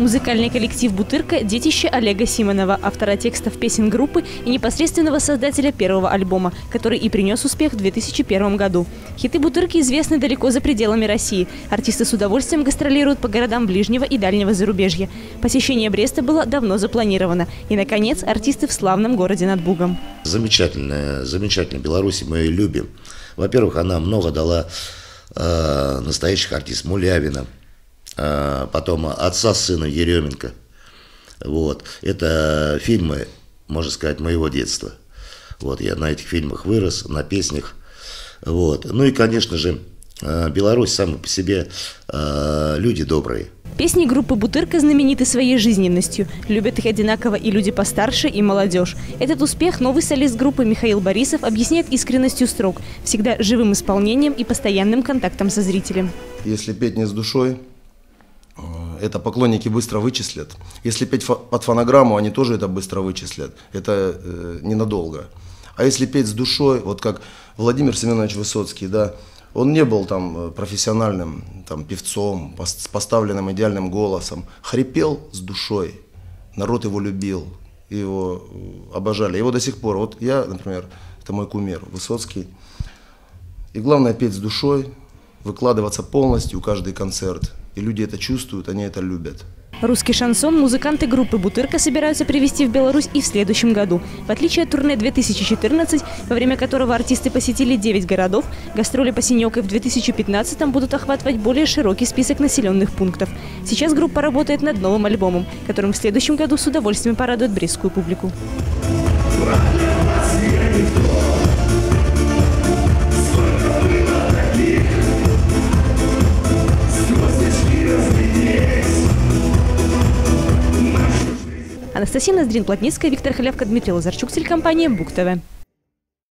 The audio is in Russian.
Музыкальный коллектив «Бутырка» – детище Олега Симонова, автора текстов песен группы и непосредственного создателя первого альбома, который и принес успех в 2001 году. Хиты «Бутырки» известны далеко за пределами России. Артисты с удовольствием гастролируют по городам ближнего и дальнего зарубежья. Посещение Бреста было давно запланировано. И, наконец, артисты в славном городе над Бугом. Замечательная Беларусь, мы ее любим. Во-первых, она много дала настоящих артистов. Мулявина, потом отца с сыном Еременко. Вот. Это фильмы, можно сказать, моего детства. Вот. Я на этих фильмах вырос, на песнях. Вот. Ну и, конечно же, Беларусь сама по себе люди добрые. Песни группы «Бутырка» знамениты своей жизненностью. Любят их одинаково и люди постарше, и молодежь. Этот успех новый солист группы Михаил Борисов объясняет искренностью строк, всегда живым исполнением и постоянным контактом со зрителем. Если петь не с душой, это поклонники быстро вычислят. Если петь под фонограмму, они тоже это быстро вычислят. Это ненадолго. А если петь с душой, вот как Владимир Семенович Высоцкий, да, он не был там профессиональным там, певцом, с поставленным идеальным голосом. Хрипел с душой. Народ его любил, его обожали. Его до сих пор. Вот я, например, это мой кумир Высоцкий. И главное петь с душой, выкладываться полностью каждый концерт. И люди это чувствуют, они это любят. Русский шансон музыканты группы «Бутырка» собираются привезти в Беларусь и в следующем году. В отличие от турне 2014, во время которого артисты посетили 9 городов, гастроли по Синёкой в 2015-м будут охватывать более широкий список населенных пунктов. Сейчас группа работает над новым альбомом, которым в следующем году с удовольствием порадует брестскую публику. Анастасия Ноздрин-Плотницкая, Виктор Холявко, Дмитрий Лазарчук, телекомпания Буг-ТВ.